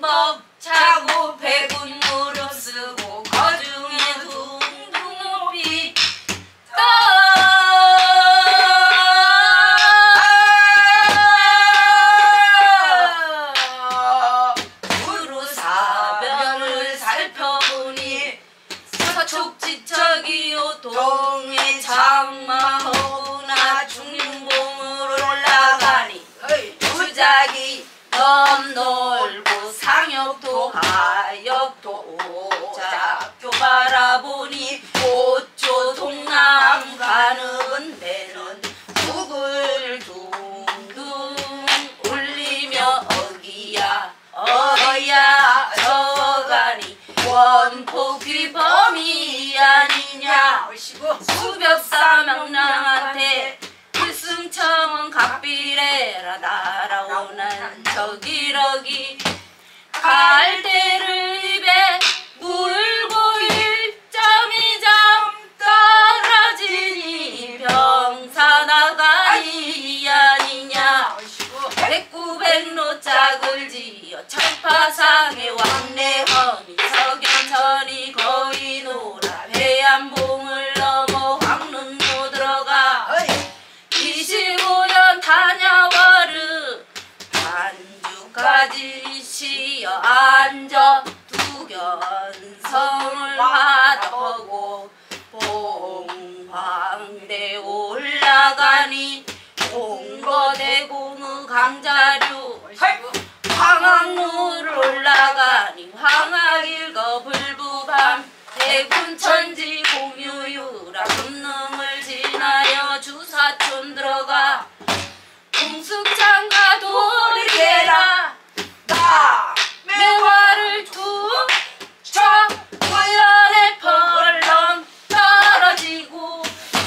법 차고 백운 무릎 쓰고 거중에 둥둥 높이 떠. 구루 사변을 살펴보니 서촉지척이요 동해 장마허구나 중봉으로 올라가니 주작이 넘놀고 상역도 하역도 오작교 바라보니 오조 동남 가는 배는 북을 둥둥 울리며 어기야 어야 저가니 원폭이 범이 아니냐 수벽사명랑한테 승청은 갑비레라 날아오는 저기러기 갈대를 입에 물고 일점이점 떨어지니 병사나가니 아니냐 백구백로 짝을 지어 천파상의 왕래허니 석연천이 거의 노라 해안봉을 넘어 황릉로 들어가 25년 다녀와르 반주까지 쉬어 앉아 두견성을 받아보고 봉황대 올라가니 홍거대공의 강자류 황학로를 올라가니 황학일거 불부밤 대군천지 공유유라 금릉을 지나여 주사촌 들어가 공숙장과 돌이라 나 매화를 툭쳐 우연에 펄렁 떨어지고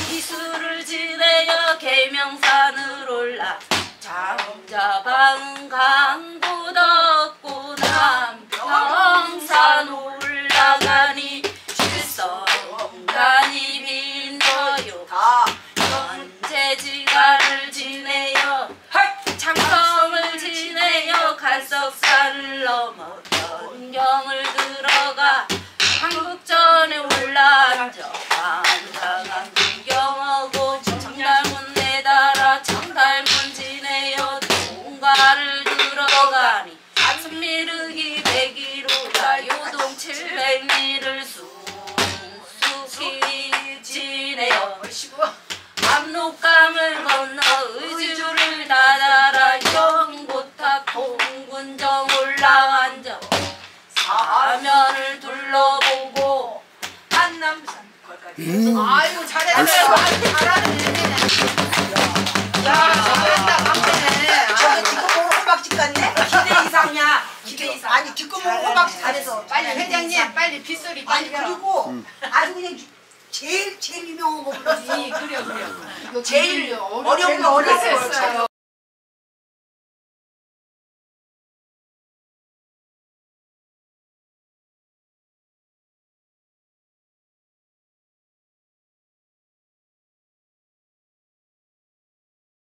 기수를 지내어 계명산을 올라 장자방 강도 덮고 남평산 올라가니 성단이 빈더요 연제지가를 지내요 창성을 지내요 갈석산을 넘어 변경을 들어가 한국전에 올라앉아 한강한 구경하고 청달문 내달아 청달문 지내요 동가를 들어가니 아침미르기 100km가 요동 700리를 지내요 압록강을 건너 의주를 다다라 연고탑 봉군정 올라앉아 사면을 둘러보고 한남산 아이고 잘했어요. 잘하네. 야 잘했다 강대네. 저기 뒷골목으로 호박집 갔네. 기대 이상이야. 기대 이상. 아니 뒷골목으로 호박집 잘했어. 빨리 회장님 빨리 빗소리. 아니 그리고 아주 그냥. 제일 유명한 거 불러주세요. 제일 어려운 거 어려웠어요.